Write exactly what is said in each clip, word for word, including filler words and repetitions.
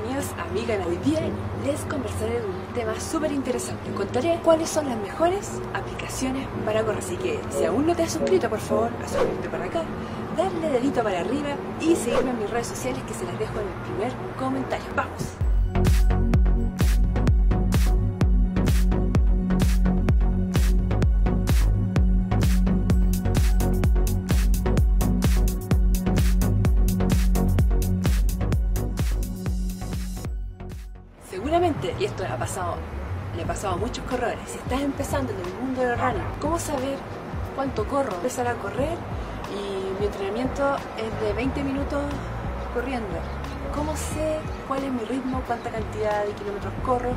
bienvenidos a mi canal. Hoy día les conversaré de un tema súper interesante. Contaré cuáles son las mejores aplicaciones para correr. Así que si aún no te has suscrito, por favor, a suscribirte para acá, darle dedito para arriba y seguirme en mis redes sociales que se las dejo en el primer comentario. ¡Vamos! Y esto le ha pasado, le ha pasado a muchos corredores. Si estás empezando en el mundo del running, ¿cómo saber cuánto corro? Empezar a correr y mi entrenamiento es de veinte minutos corriendo. ¿Cómo sé cuál es mi ritmo, cuánta cantidad de kilómetros corro,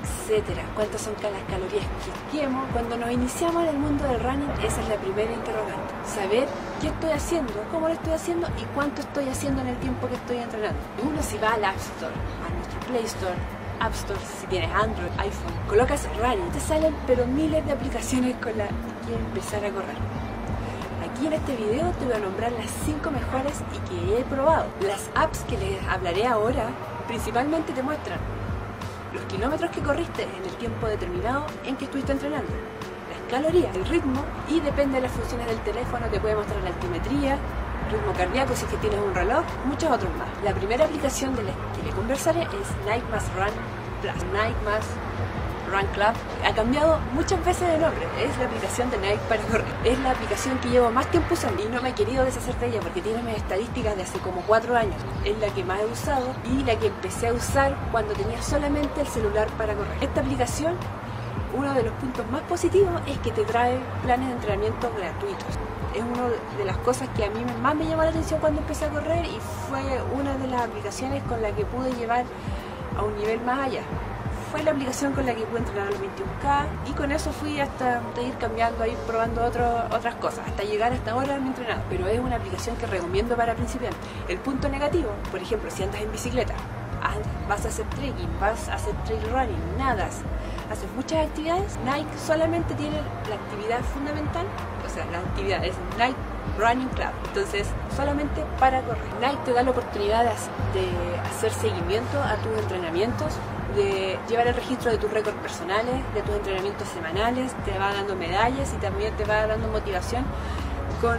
etcétera? ¿Cuántas son las calorías que quemo? Cuando nos iniciamos en el mundo del running, esa es la primera interrogante. Saber qué estoy haciendo, cómo lo estoy haciendo y cuánto estoy haciendo en el tiempo que estoy entrenando. Uno si va al App Store, a nuestro Play Store, App Store, si tienes Android, iPhone, colocas Running, te salen pero miles de aplicaciones con las que empezar a correr. Aquí en este video te voy a nombrar las cinco mejores y que he probado. Las apps que les hablaré ahora principalmente te muestran los kilómetros que corriste en el tiempo determinado en que estuviste entrenando, las calorías, el ritmo y depende de las funciones del teléfono te puede mostrar la altimetría, ritmo cardíaco si es que tienes un reloj, muchos otros más. La primera aplicación de la que le conversaré es Nike Run Plus, Nike Run Club. Ha cambiado muchas veces de nombre, es la aplicación de Nike para correr. Es la aplicación que llevo más tiempo usando y no me he querido deshacer de ella porque tiene mis estadísticas de hace como cuatro años. Es la que más he usado y la que empecé a usar cuando tenía solamente el celular para correr. Esta aplicación, uno de los puntos más positivos es que te trae planes de entrenamiento gratuitos. Es una de las cosas que a mí más me llamó la atención cuando empecé a correr y fue una de las aplicaciones con la que pude llevar a un nivel más allá. Fue la aplicación con la que pude entrenar a los veintiuno K y con eso fui hasta ir cambiando, ir probando otro, otras cosas, hasta llegar hasta ahora a mi entrenado. Pero es una aplicación que recomiendo para principiantes. El punto negativo, por ejemplo, si andas en bicicleta, vas a hacer trekking, vas a hacer trail running, nadas, haces muchas actividades, Nike solamente tiene la actividad fundamental, o sea, la actividad es Nike Running Club, entonces solamente para correr. Nike te da la oportunidad de hacer seguimiento a tus entrenamientos, de llevar el registro de tus récords personales, de tus entrenamientos semanales, te va dando medallas y también te va dando motivación con...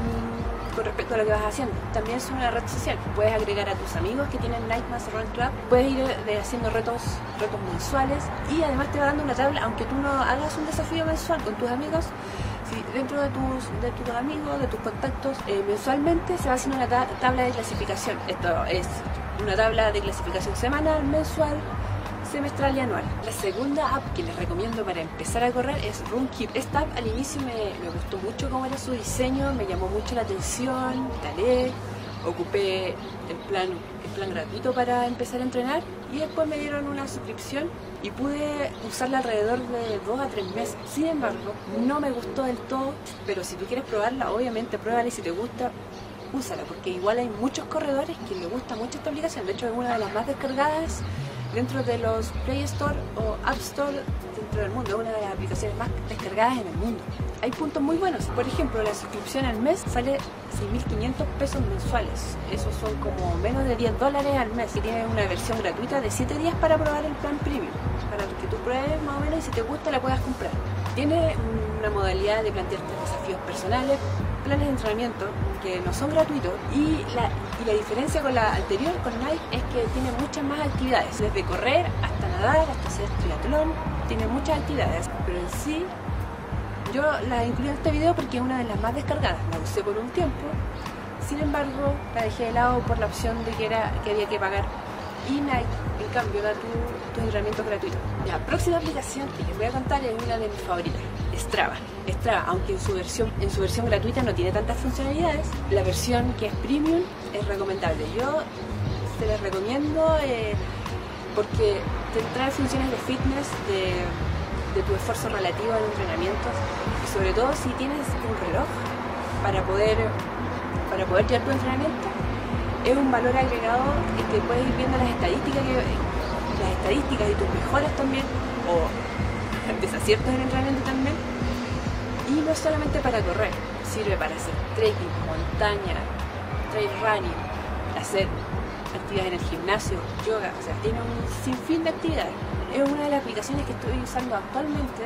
con respecto a lo que vas haciendo. También es una red social, puedes agregar a tus amigos que tienen Nike más Run Club, puedes ir haciendo retos, retos mensuales y además te va dando una tabla, aunque tú no hagas un desafío mensual con tus amigos, si dentro de tus, de tus amigos, de tus contactos, eh, mensualmente se va haciendo una ta tabla de clasificación. Esto es una tabla de clasificación semanal, mensual, semestral y anual. La segunda app que les recomiendo para empezar a correr es Runkeeper. Esta app al inicio me, me gustó mucho cómo era su diseño, me llamó mucho la atención, instalé, ocupé el plan, el plan gratuito para empezar a entrenar y después me dieron una suscripción y pude usarla alrededor de dos a tres meses. Sin embargo, no me gustó del todo, pero si tú quieres probarla, obviamente pruébala y si te gusta, úsala, porque igual hay muchos corredores que les gusta mucho esta aplicación, de hecho es una de las más descargadas dentro de los Play Store o App Store dentro del mundo, una de las aplicaciones más descargadas en el mundo. Hay puntos muy buenos, por ejemplo, la suscripción al mes sale seis mil quinientos pesos mensuales, esos son como menos de diez dólares al mes y tienes una versión gratuita de siete días para probar el plan premium, para que tú pruebes más o menos y si te gusta la puedas comprar. Tiene una modalidad de plantearte desafíos personales, planes de entrenamiento que no son gratuitos y la, y la diferencia con la anterior, con Nike, es que tiene muchas más actividades, desde correr hasta nadar, hasta hacer triatlón, tiene muchas actividades, pero en sí yo la incluí en este video porque es una de las más descargadas, la usé por un tiempo, sin embargo la dejé de lado por la opción de que, era, que había que pagar y Nike en cambio da tu, tu entrenamiento gratuito. La próxima aplicación que les voy a contar es una de mis favoritas, Strava. Strava, aunque en su versión, en su versión gratuita no tiene tantas funcionalidades, la versión que es premium es recomendable. Yo se les recomiendo eh, porque te trae funciones de fitness, de, de tu esfuerzo relativo en entrenamientos y sobre todo si tienes un reloj para poder, para poder llevar tu entrenamiento, es un valor agregado en que puedes ir viendo las estadísticas, que, las estadísticas y tus mejoras también, o desaciertos en el entrenamiento también. Y no solamente para correr, sirve para hacer trekking, montaña, trail running, hacer actividades en el gimnasio, yoga, o sea, tiene un sinfín de actividades. Es una de las aplicaciones que estoy usando actualmente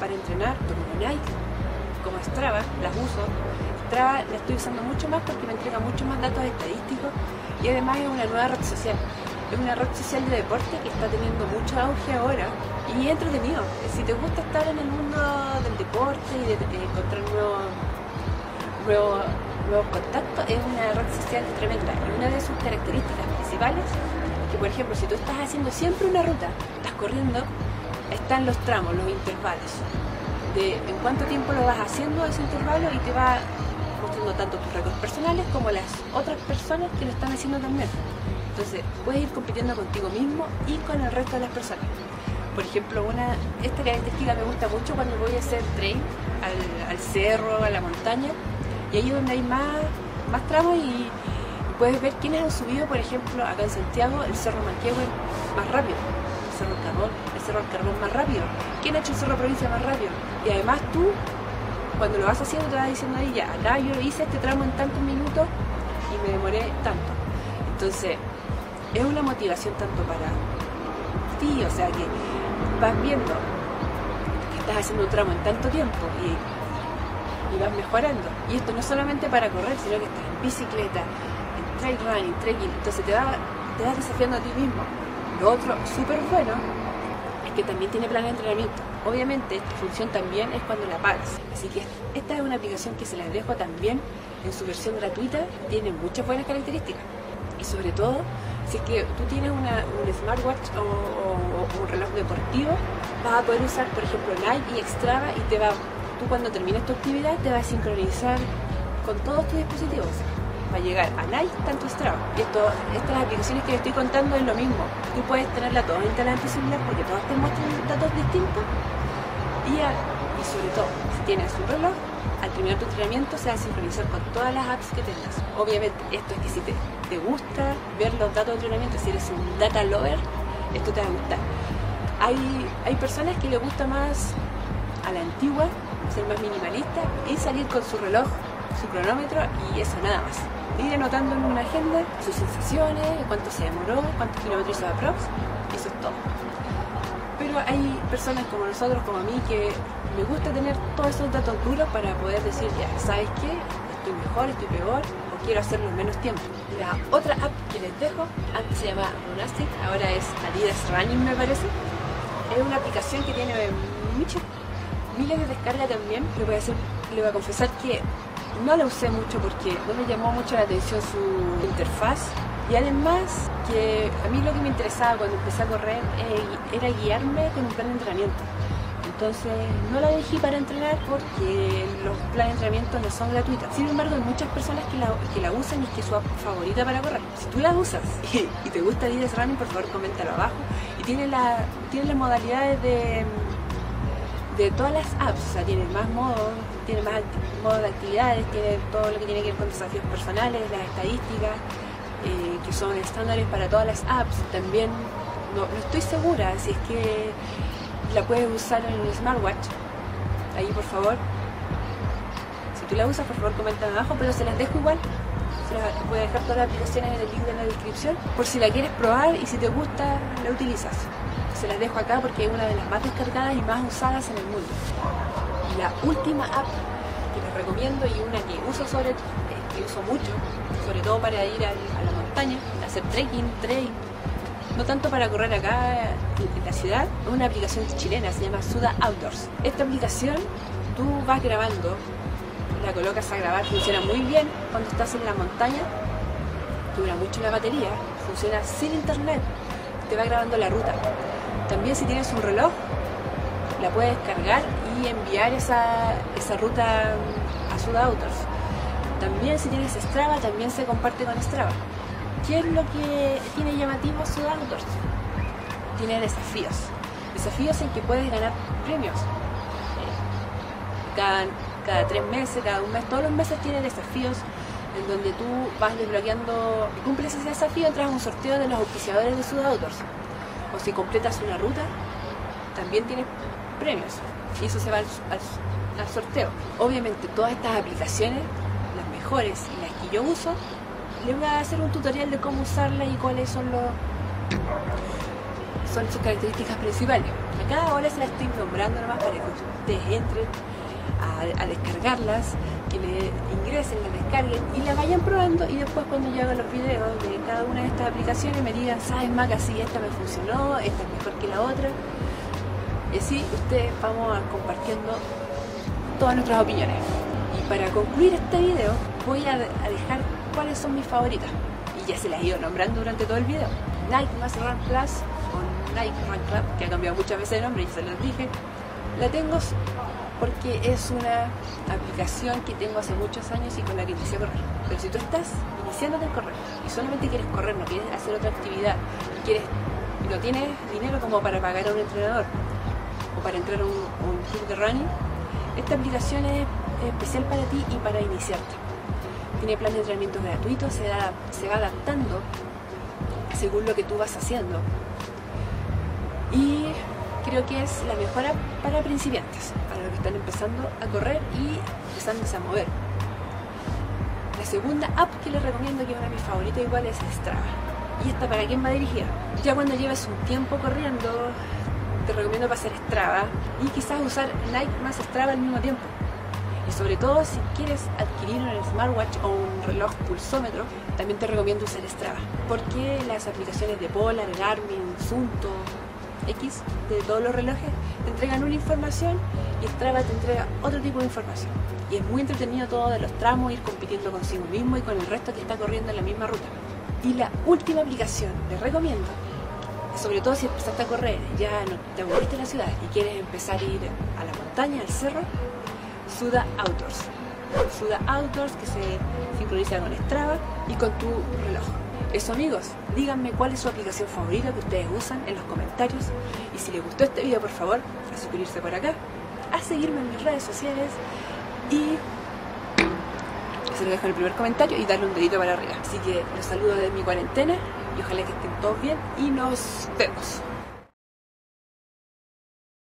para entrenar, como Nike, como Strava, las uso. Strava la estoy usando mucho más porque me entrega muchos más datos estadísticos y además es una nueva red social. Es una red social de deporte que está teniendo mucho auge ahora y es entretenido. Si te gusta estar en el mundo del deporte y de, de encontrar nuevos, nuevos, nuevos contactos, es una red social tremenda. Y una de sus características principales es que, por ejemplo, si tú estás haciendo siempre una ruta, estás corriendo, están los tramos, los intervalos. De en cuánto tiempo lo vas haciendo ese intervalo y te va mostrando tanto tus récords personales como las otras personas que lo están haciendo también. Entonces, puedes ir compitiendo contigo mismo y con el resto de las personas. Por ejemplo, una, esta característica me gusta mucho cuando voy a hacer trail al, al cerro, a la montaña, y ahí es donde hay más, más tramos y puedes ver quiénes han subido, por ejemplo, acá en Santiago, el Cerro Manquehue más rápido, el Cerro Carbón, el Cerro Carbón más rápido, quién ha hecho el Cerro Provincia más rápido. Y además tú, cuando lo vas haciendo, te vas diciendo ahí, ya, acá yo hice este tramo en tantos minutos y me demoré tanto. Entonces, es una motivación tanto para ti, o sea que vas viendo que estás haciendo un tramo en tanto tiempo y, y vas mejorando. Y esto no es solamente para correr, sino que estás en bicicleta, en trail running, trekking, entonces te, va, te vas desafiando a ti mismo. Lo otro súper bueno es que también tiene planes de entrenamiento. Obviamente esta función también es cuando la pagas. Así que esta es una aplicación que se las dejo también en su versión gratuita. Tiene muchas buenas características y sobre todo, si es que tú tienes una, un smartwatch o, o, o un reloj deportivo, vas a poder usar, por ejemplo, Nike y Strava y te va, tú cuando termines tu actividad te va a sincronizar con todos tus dispositivos. Va a llegar a Nike, tanto Strava. Esto, estas aplicaciones que les estoy contando es lo mismo. Tú puedes tenerla todas instaladas en tu celular porque todas te muestran datos distintos y, a, y sobre todo, si tienes un reloj, al terminar tu entrenamiento se va a sincronizar con todas las apps que tengas. Obviamente, esto es que si te, te gusta ver los datos de entrenamiento, si eres un data lover, esto te va a gustar. Hay, hay personas que les gusta más a la antigua, ser más minimalista y salir con su reloj, su cronómetro y eso nada más. Ir anotando en una agenda sus sensaciones, cuánto se demoró, cuántos kilómetros hizo aprox, eso es todo. Pero hay personas como nosotros, como a mí, que me gusta tener todos esos datos duros para poder decir, ya, ¿sabes qué? Estoy mejor, estoy peor, o quiero hacerlo en menos tiempo. La otra app que les dejo, antes se llamaba Runtastic, ahora es Adidas Running, me parece. Es una aplicación que tiene muchos, miles de descargas también. Le voy a decir, le voy a confesar que no la usé mucho porque no me llamó mucho la atención su interfaz. Y además, que a mí lo que me interesaba cuando empecé a correr era guiarme con un plan de entrenamiento. Entonces no la elegí para entrenar porque los planes de entrenamiento no son gratuitos. Sin embargo, hay muchas personas que la, que la usan y es que es su app favorita para correr. Si tú la usas y, y te gusta Adidas Running, por favor, coméntalo abajo. Y tiene, la, tiene las modalidades de, de todas las apps. O sea, tiene más modos, tiene más modos de actividades, tiene todo lo que tiene que ver con desafíos personales, las estadísticas, eh, que son estándares para todas las apps. También no, no estoy segura si es que la puedes usar en un smartwatch. Ahí, por favor, si tú la usas, por favor comenta abajo, pero se las dejo igual. Se las voy a dejar todas las aplicaciones en el link de la descripción por si la quieres probar y si te gusta la utilizas. Se las dejo acá porque es una de las más descargadas y más usadas en el mundo. Y la última app que les recomiendo y una que uso sobre eh, que uso mucho, sobre todo para ir a, a la montaña, hacer trekking, trail, no tanto para correr acá en la ciudad, es una aplicación chilena, se llama Suda Outdoors. Esta aplicación, tú vas grabando, la colocas a grabar, funciona muy bien cuando estás en la montaña, dura mucho la batería, funciona sin internet, te va grabando la ruta. También si tienes un reloj, la puedes cargar y enviar esa, esa ruta a Suda Outdoors. También si tienes Strava, también se comparte con Strava. ¿Qué es lo que tiene llamativo Suda Outdoors? Tiene desafíos. Desafíos en que puedes ganar premios. Cada, cada tres meses, cada un mes, todos los meses tiene desafíos en donde tú vas desbloqueando, cumples ese desafío, entras a un sorteo de los auspiciadores de Suda Outdoors. O si completas una ruta, también tienes premios. Y eso se va al, al, al sorteo. Obviamente todas estas aplicaciones, las mejores y las que yo uso, les voy a hacer un tutorial de cómo usarla y cuáles son los son sus características principales. Acá ahora se las estoy nombrando nomás para que ustedes entren a, a descargarlas, que le ingresen, la descarguen y la vayan probando, y después cuando yo haga los videos de cada una de estas aplicaciones me digan, sabes Maca, sí, esta me funcionó, esta es mejor que la otra, y así ustedes vamos compartiendo todas nuestras opiniones. Y para concluir este video voy a, a dejar cuáles son mis favoritas, y ya se las he ido nombrando durante todo el video. Nike más Run Plus o Nike Run Club, que ha cambiado muchas veces de nombre y se los dije, la tengo porque es una aplicación que tengo hace muchos años y con la que empecé a correr. Pero si tú estás iniciándote en correr y solamente quieres correr, no quieres hacer otra actividad, quieres, no tienes dinero como para pagar a un entrenador o para entrar a un, un club de running, esta aplicación es especial para ti y para iniciarte. Tiene plan de entrenamiento gratuito, se, da, se va adaptando según lo que tú vas haciendo. Y creo que es la mejor app para principiantes, para los que están empezando a correr y empezándose a mover. La segunda app que les recomiendo, que es una de mis favoritas igual, es Strava. ¿Y esta para quién va dirigida? Ya cuando lleves un tiempo corriendo, te recomiendo pasar Strava y quizás usar Nike más Strava al mismo tiempo. Y sobre todo si quieres adquirir un smartwatch o un reloj pulsómetro, también te recomiendo usar Strava, porque las aplicaciones de Polar, Garmin, Suunto, X, de todos los relojes, te entregan una información y Strava te entrega otro tipo de información. Y es muy entretenido todo de los tramos, ir compitiendo consigo mismo y con el resto que está corriendo en la misma ruta. Y la última aplicación les recomiendo, sobre todo si empezaste a correr, ya no te aburriste en la ciudad y quieres empezar a ir a la montaña, al cerro, Suda Outdoors. Suda Outdoors, que se sincroniza con Strava y con tu reloj. Eso amigos, díganme cuál es su aplicación favorita que ustedes usan en los comentarios, y si les gustó este video por favor a suscribirse por acá, a seguirme en mis redes sociales, y se lo dejo en el primer comentario y darle un dedito para arriba. Así que los saludo desde mi cuarentena y ojalá que estén todos bien y nos vemos.